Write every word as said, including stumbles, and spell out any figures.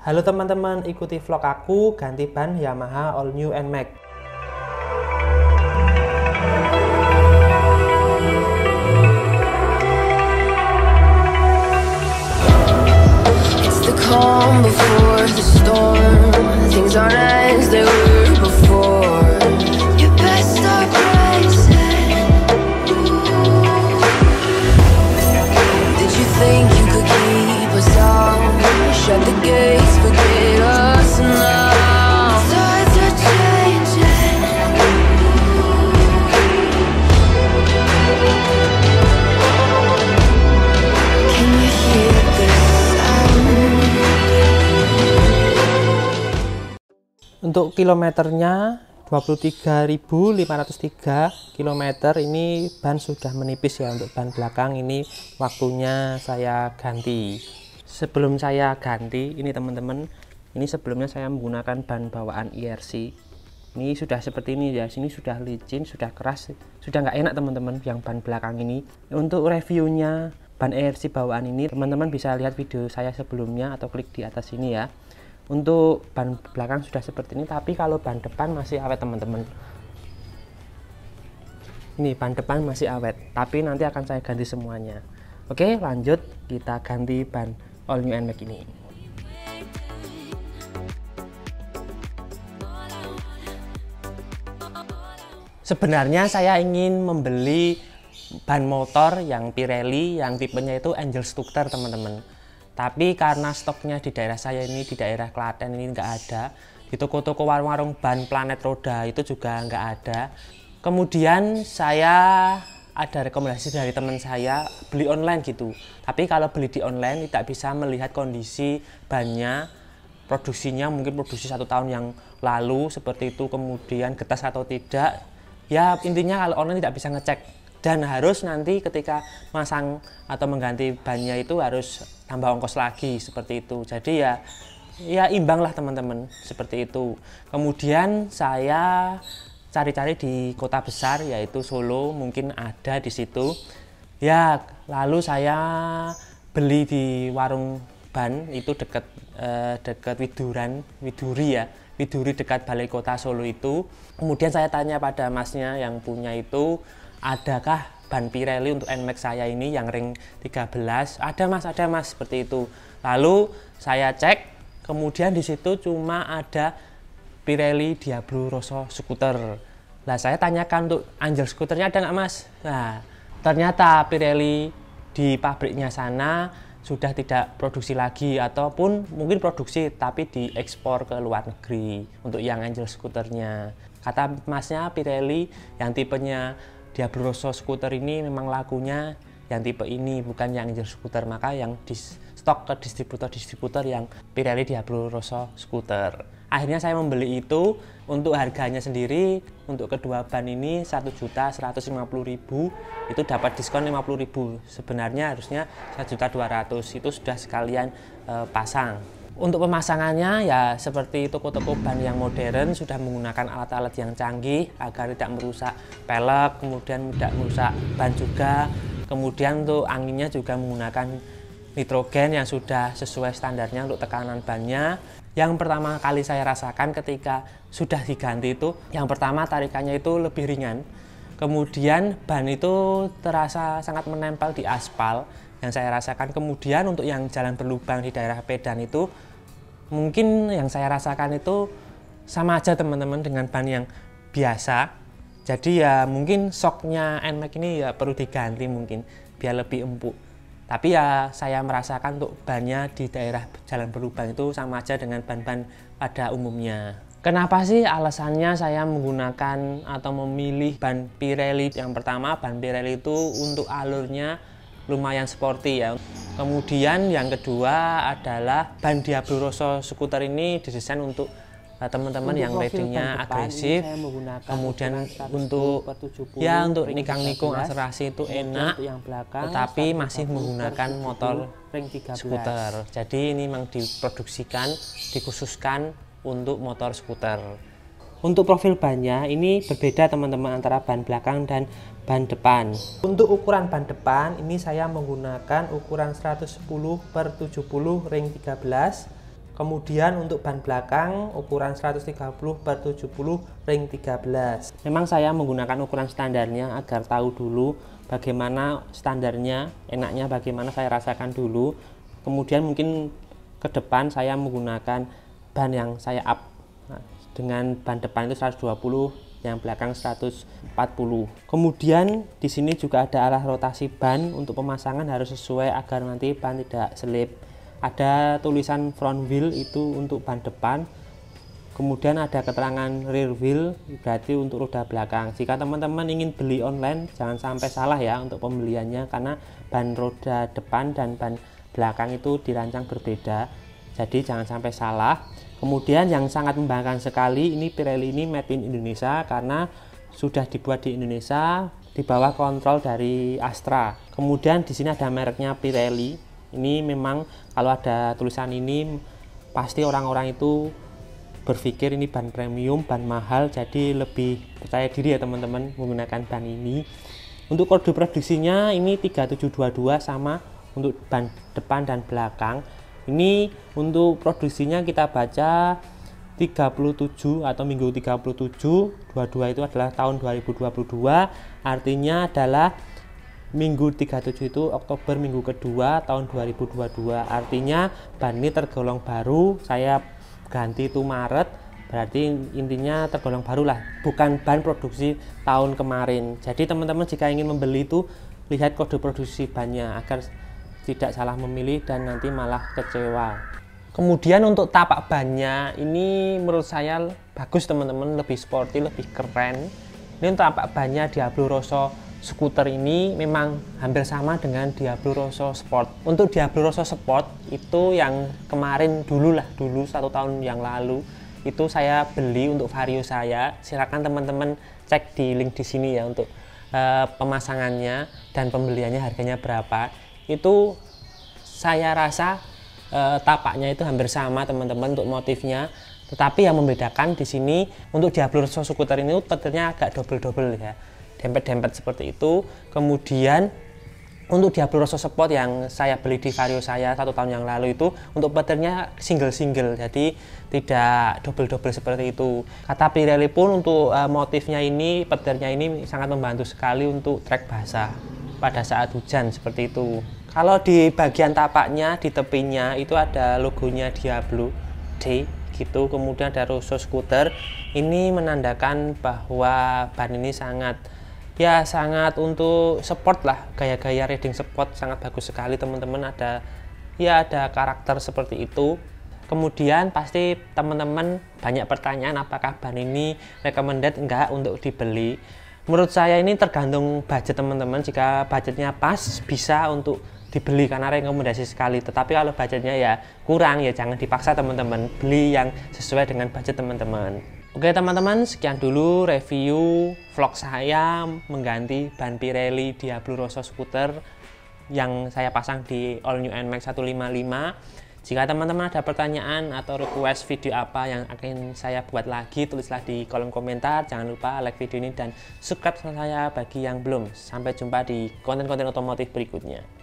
Halo teman-teman, ikuti vlog aku ganti ban Yamaha All New N M A X. Untuk kilometernya dua puluh tiga ribu lima ratus tiga kilometer, ini ban sudah menipis ya. Untuk ban belakang ini waktunya saya ganti. Sebelum saya ganti ini teman-teman, ini sebelumnya saya menggunakan ban bawaan I R C. Ini sudah seperti ini ya, sini sudah licin, sudah keras, sudah nggak enak teman-teman yang ban belakang ini. Untuk reviewnya ban I R C bawaan ini teman-teman bisa lihat video saya sebelumnya atau klik di atas ini ya. Untuk ban belakang sudah seperti ini, tapi kalau ban depan masih awet teman-teman. Ini ban depan masih awet, tapi nanti akan saya ganti semuanya. Oke, lanjut kita ganti ban All New N M A X ini. Sebenarnya saya ingin membeli ban motor yang Pirelli yang tipenya itu Angel Scooter teman-teman. Tapi karena stoknya di daerah saya ini, di daerah Klaten ini nggak ada. Di toko-toko warung-warung ban Planet Roda itu juga nggak ada. Kemudian saya ada rekomendasi dari teman saya beli online gitu. Tapi kalau beli di online tidak bisa melihat kondisi bannya, produksinya, mungkin produksi satu tahun yang lalu seperti itu, kemudian getas atau tidak. Ya intinya kalau online tidak bisa ngecek. Dan harus nanti ketika masang atau mengganti bannya itu harus tambah ongkos lagi seperti itu. Jadi ya ya imbanglah teman-teman seperti itu. Kemudian saya cari-cari di kota besar yaitu Solo, mungkin ada di situ. Ya lalu saya beli di warung ban itu dekat eh, dekat Widuran, Widuri ya. Widuri dekat balai kota Solo itu. Kemudian saya tanya pada masnya yang punya itu, adakah ban Pirelli untuk N M A X saya ini yang ring tiga belas? Ada mas, ada mas, seperti itu. Lalu saya cek, kemudian di situ cuma ada Pirelli Diablo Rosso Scooter. Nah saya tanyakan untuk Angel Scooternya ada nggak mas? Nah ternyata Pirelli di pabriknya sana sudah tidak produksi lagi, ataupun mungkin produksi tapi diekspor ke luar negeri untuk yang Angel Scooternya. Kata masnya Pirelli yang tipenya Diablo Rosso Scooter ini memang lakunya yang tipe ini, bukan yang Angel Scooter, maka yang di stok ke distributor-distributor yang Pirelli Diablo Rosso Scooter. Akhirnya saya membeli itu. Untuk harganya sendiri untuk kedua ban ini satu juta seratus lima puluh ribu, itu dapat diskon lima puluh ribu. Sebenarnya harusnya satu juta dua ratus ribu, itu sudah sekalian e, pasang. Untuk pemasangannya ya seperti toko-toko ban yang modern, sudah menggunakan alat-alat yang canggih agar tidak merusak pelek, kemudian tidak merusak ban juga. Kemudian untuk anginnya juga menggunakan nitrogen yang sudah sesuai standarnya untuk tekanan bannya. Yang pertama kali saya rasakan ketika sudah diganti itu, yang pertama tarikannya itu lebih ringan. Kemudian ban itu terasa sangat menempel di aspal yang saya rasakan. Kemudian untuk yang jalan berlubang di daerah Pedan itu, mungkin yang saya rasakan itu sama aja teman-teman dengan ban yang biasa. Jadi ya mungkin shocknya N M A X ini ya perlu diganti mungkin biar lebih empuk. Tapi ya saya merasakan untuk bannya di daerah jalan berlubang itu sama aja dengan ban-ban pada umumnya. Kenapa sih alasannya saya menggunakan atau memilih ban Pirelli? Yang pertama, ban Pirelli itu untuk alurnya lumayan sporty ya. Kemudian yang kedua adalah ban Diablo Rosso Scooter ini didesain untuk teman-teman yang ridingnya agresif, kemudian untuk ya untuk nikang-nikung akselerasi itu enak, tetapi masih menggunakan motor skuter. Jadi ini memang diproduksikan, dikhususkan untuk motor skuter. Untuk profil bannya ini berbeda teman-teman antara ban belakang dan ban depan. Untuk ukuran ban depan ini saya menggunakan ukuran seratus sepuluh per tujuh puluh ring tiga belas. Kemudian untuk ban belakang ukuran seratus tiga puluh per tujuh puluh ring tiga belas. Memang saya menggunakan ukuran standarnya agar tahu dulu bagaimana standarnya, enaknya bagaimana saya rasakan dulu. Kemudian mungkin ke depan saya menggunakan ban yang saya up. Nah, dengan ban depan itu seratus dua puluh, yang belakang seratus empat puluh. Kemudian di sini juga ada arah rotasi ban untuk pemasangan harus sesuai agar nanti ban tidak selip. Ada tulisan front wheel itu untuk ban depan, kemudian ada keterangan rear wheel berarti untuk roda belakang. Jika teman-teman ingin beli online jangan sampai salah ya untuk pembeliannya, karena ban roda depan dan ban belakang itu dirancang berbeda, jadi jangan sampai salah. Kemudian yang sangat membanggakan sekali, ini Pirelli ini made in Indonesia karena sudah dibuat di Indonesia di bawah kontrol dari Astra. Kemudian di sini ada mereknya Pirelli. Ini memang kalau ada tulisan ini pasti orang-orang itu berpikir ini ban premium, ban mahal, jadi lebih percaya diri ya teman-teman menggunakan ban ini. Untuk kode produksinya ini tiga tujuh dua dua, sama untuk ban depan dan belakang. Ini untuk produksinya kita baca tiga puluh tujuh atau minggu tiga puluh tujuh, dua puluh dua itu adalah tahun dua ribu dua puluh dua, artinya adalah minggu tiga puluh tujuh itu Oktober minggu kedua tahun dua ribu dua puluh dua. Artinya ban ini tergolong baru, saya ganti itu Maret, berarti intinya tergolong barulah, bukan ban produksi tahun kemarin. Jadi teman-teman jika ingin membeli itu lihat kode produksi bannya agar tidak salah memilih dan nanti malah kecewa. Kemudian untuk tapak bannya ini menurut saya bagus teman-teman, lebih sporty, lebih keren. Ini untuk tapak bannya Diablo Rosso Scooter ini memang hampir sama dengan Diablo Rosso Sport. Untuk Diablo Rosso Sport itu yang kemarin dulu lah, dulu satu tahun yang lalu itu saya beli untuk vario saya. Silakan teman-teman cek di link di sini ya untuk uh, pemasangannya dan pembeliannya harganya berapa. Itu saya rasa uh, tapaknya itu hampir sama teman-teman untuk motifnya. Tetapi yang membedakan di sini untuk Diablo Rosso Scooter ini petirnya agak double-double ya, dempet-dempet seperti itu. Kemudian untuk Diablo Rosso Sport yang saya beli di vario saya satu tahun yang lalu itu untuk petirnya single-single, jadi tidak double-double seperti itu. Kata Pirelli pun untuk uh, motifnya ini, petirnya ini sangat membantu sekali untuk trek basah pada saat hujan seperti itu. Kalau di bagian tapaknya, di tepinya itu ada logonya Diablo D gitu, kemudian ada Rosso Scooter. Ini menandakan bahwa ban ini sangat ya sangat untuk sport lah, gaya-gaya riding sport sangat bagus sekali teman-teman. Ada ya ada karakter seperti itu. Kemudian pasti teman-teman banyak pertanyaan apakah ban ini recommended enggak untuk dibeli. Menurut saya ini tergantung budget teman-teman. Jika budgetnya pas bisa untuk dibeli karena rekomendasi sekali. Tetapi kalau budgetnya ya kurang ya jangan dipaksa teman-teman, beli yang sesuai dengan budget teman-teman. Oke teman-teman, sekian dulu review vlog saya mengganti ban Pirelli Diablo Rosso Scooter yang saya pasang di All New N MAX seratus lima puluh lima. Jika teman-teman ada pertanyaan atau request video apa yang akan saya buat lagi, tulislah di kolom komentar. Jangan lupa like video ini dan subscribe channel saya bagi yang belum. Sampai jumpa di konten-konten otomotif berikutnya.